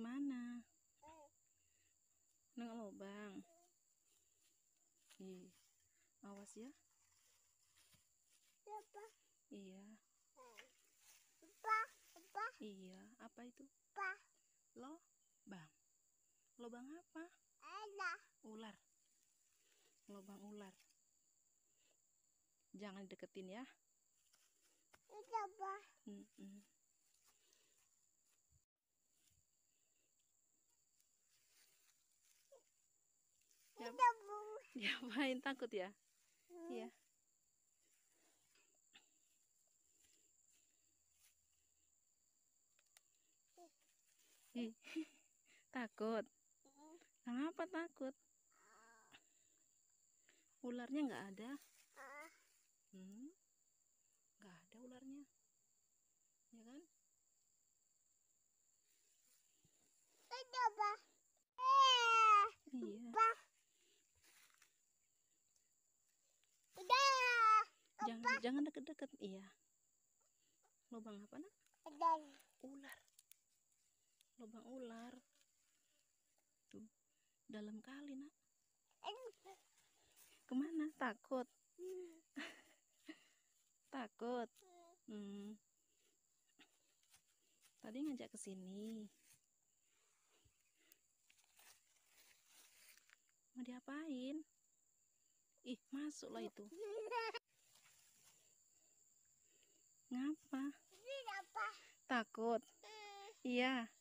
Kemana? Nang lubang. Ih, awas ya. Apa? Iya. Apa? Iya, apa itu? Apa? Lobang. Lobang apa? Ada. Ular. Lobang ular. Jangan deketin ya. Itu apa? Diapain, takut ya? Iya. Takut. Kenapa takut? Ularnya nggak ada. Nggak ada ularnya, ya kan? Coba. Iya. Jangan deket-deket, iya. Lubang apa nak? Ular. Lubang ular. Tuh, dalam kali nak. Kemana? Takut. Takut. Tadi ngajak ke sini. Mau diapain? Ih, masuklah itu. Ngapa? Takut. Iya.